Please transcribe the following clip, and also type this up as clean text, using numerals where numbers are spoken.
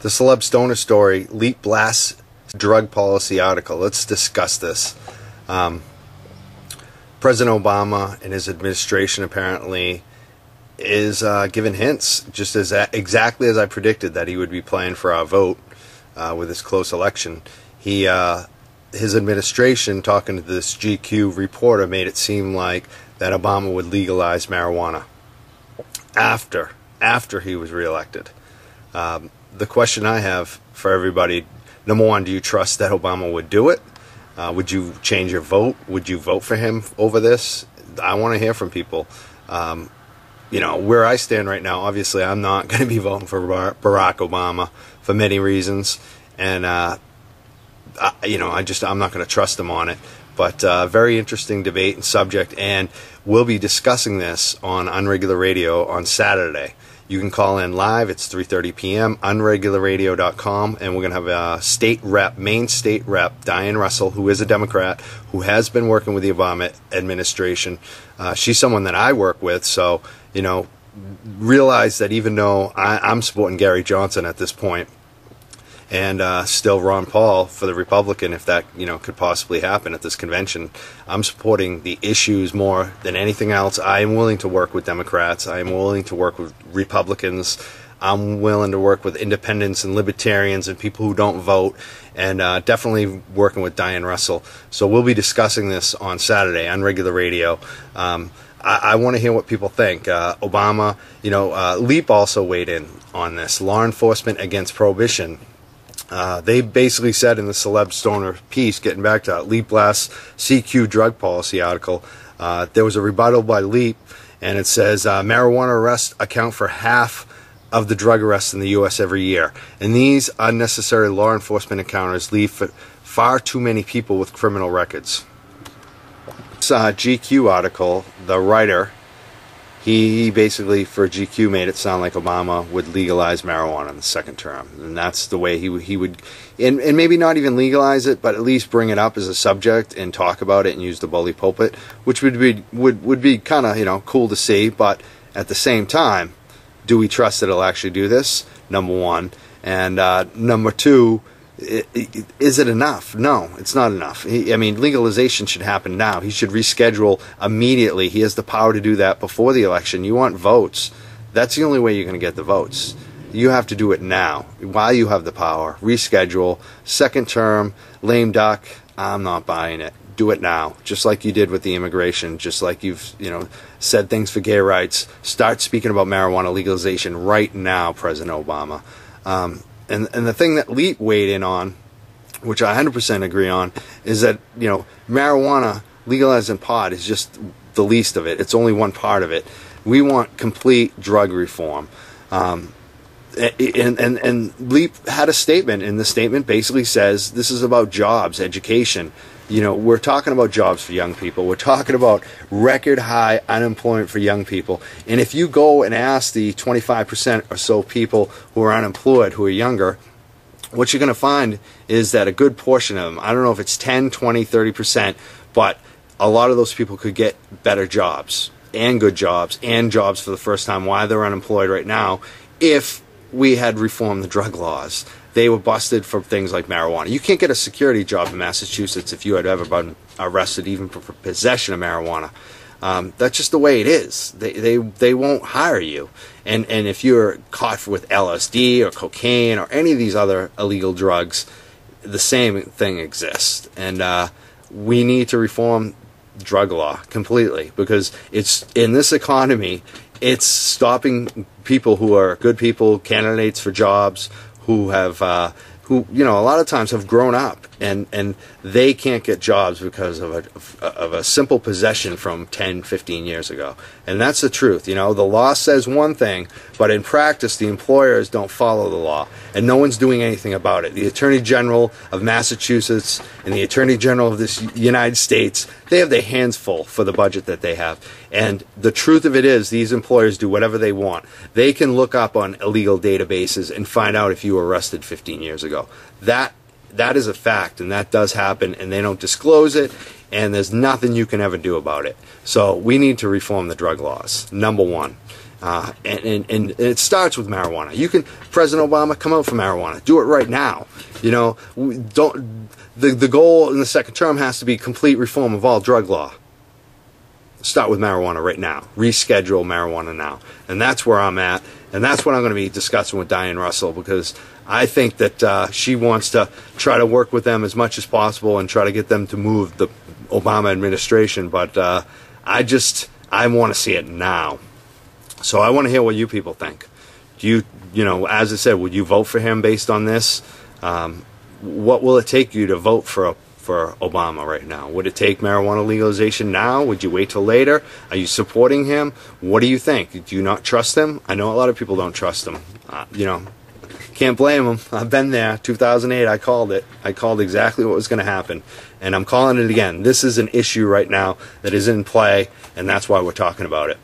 The Celeb Stoner Story, LEAP Blasts Drug Policy Article. Let's discuss this. President Obama and his administration apparently is giving hints, just as exactly as I predicted that he would be playing for our vote with this close election. He, his administration, talking to this GQ reporter, made it seem like that Obama would legalize marijuana after he was reelected. The question I have for everybody, number one, do you trust that Obama would do it? Would you change your vote? Would you vote for him over this? I want to hear from people. You know, where I stand right now, obviously I'm not going to be voting for Barack Obama for many reasons. And, you know, I'm not going to trust him on it. But very interesting debate and subject. And we'll be discussing this on Unregular Radio on Saturday. You can call in live. It's 3:30 p.m. unregularradio.com, and we're going to have a state rep, Maine state rep, Diane Russell, who is a Democrat, who has been working with the Obama administration. She's someone that I work with, so, you know, realize that even though I'm supporting Gary Johnson at this point, and still Ron Paul for the Republican, if that, you know, could possibly happen at this convention. I'm supporting the issues more than anything else. I am willing to work with Democrats. I am willing to work with Republicans. I'm willing to work with independents and libertarians and people who don't vote, and definitely working with Diane Russell. So we'll be discussing this on Saturday on Regular Radio. I want to hear what people think. Obama, you know, LEAP also weighed in on this. Law enforcement against prohibition. They basically said in the Celeb Stoner piece, getting back to that LEAP Blast CQ drug policy article, there was a rebuttal by LEAP, and it says marijuana arrests account for half of the drug arrests in the U.S. every year. And these unnecessary law enforcement encounters leave for far too many people with criminal records. This GQ article, the writer, he basically, for GQ, made it sound like Obama would legalize marijuana in the second term. And that's the way he would, and maybe not even legalize it, but at least bring it up as a subject and talk about it and use the bully pulpit, which would be kind of, you know, cool to see. But at the same time, do we trust that it'll actually do this? Number one. And number two, is it enough? No, it's not enough. I mean, legalization should happen now. He should reschedule immediately. He has the power to do that before the election. You want votes. That's the only way you're going to get the votes. You have to do it now while you have the power. Reschedule. Second term, lame duck. I'm not buying it. Do it now, just like you did with the immigration, just like you've, you know, said things for gay rights. Start speaking about marijuana legalization right now, President Obama. And the thing that LEAP weighed in on, which I 100% agree on, is that, you know, marijuana legalized in pot is just the least of it. It's only one part of it. We want complete drug reform. And LEAP had a statement, and the statement basically says this is about jobs, education. You know, we're talking about jobs for young people. We're talking about record high unemployment for young people. And if you go and ask the 25% or so people who are unemployed, who are younger, what you're going to find is that a good portion of them, I don't know if it's 10, 20, 30%, but a lot of those people could get better jobs and good jobs and jobs for the first time while they're unemployed right now if we had reformed the drug laws. They were busted for things like marijuana. You can't get a security job in Massachusetts if you had ever been arrested even for possession of marijuana. That's just the way it is. They won't hire you. And if you're caught with LSD or cocaine or any of these other illegal drugs, the same thing exists. And we need to reform drug law completely, because it's in this economy, it's stopping people who are good people, candidates for jobs, who have, who, you know, a lot of times have grown up, and they can't get jobs because of a simple possession from 10, 15 years ago. And that's the truth. You know, the law says one thing, but in practice, the employers don't follow the law, and no one's doing anything about it. The Attorney General of Massachusetts and the Attorney General of this United States, they have their hands full for the budget that they have. And the truth of it is, these employers do whatever they want. They can look up on illegal databases and find out if you were arrested 15 years ago. That is a fact, and that does happen, and they don't disclose it, and there's nothing you can ever do about it. So we need to reform the drug laws, number one. And it starts with marijuana. You can, President Obama, come out for marijuana. Do it right now. You know, don't. The goal in the second term has to be complete reform of all drug law. Start with marijuana right now. Reschedule marijuana now. And that's where I'm at. And that's what I'm going to be discussing with Diane Russell, because I think that she wants to try to work with them as much as possible and try to get them to move the Obama administration. But I want to see it now. So I want to hear what you people think. Do you, you know, as I said, would you vote for him based on this? What will it take you to vote for Obama right now? Would it take marijuana legalization now? Would you wait till later? Are you supporting him? What do you think? Do you not trust him? I know a lot of people don't trust him. You know, can't blame him. I've been there. 2008, I called it. I called exactly what was going to happen. And I'm calling it again. This is an issue right now that is in play, and that's why we're talking about it.